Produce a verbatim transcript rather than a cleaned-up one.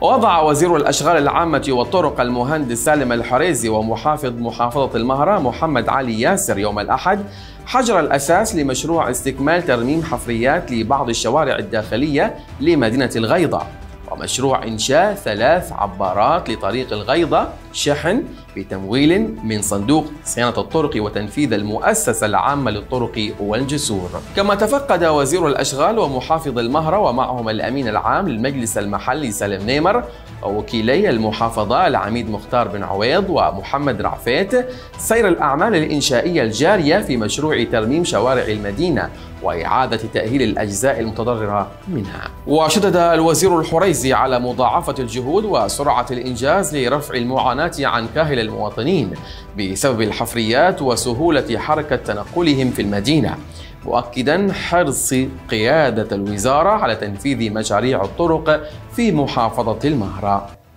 وضع وزير الأشغال العامة والطرق المهندس سالم الحريزي ومحافظ محافظة المهرة محمد علي ياسر يوم الأحد حجر الأساس لمشروع استكمال ترميم حفريات لبعض الشوارع الداخلية لمدينة الغيضة، ومشروع إنشاء ثلاث عبارات لطريق الغيضة شحن بتمويل من صندوق صيانة الطرق وتنفيذ المؤسسة العامة للطرق والجسور. كما تفقد وزير الأشغال ومحافظ المهرة ومعهم الأمين العام للمجلس المحلي سالم نيمر ووكيلي المحافظة العميد مختار بن عويض ومحمد رعفيت سير الأعمال الإنشائية الجارية في مشروع ترميم شوارع المدينة وإعادة تأهيل الأجزاء المتضررة منها. وشدد الوزير الحريزي على مضاعفة الجهود وسرعة الإنجاز لرفع المعاناة عن كاهل المواطنين بسبب الحفريات وسهولة حركة تنقلهم في المدينة، مؤكدا حرص قيادة الوزارة على تنفيذ مشاريع الطرق في محافظة المهرة.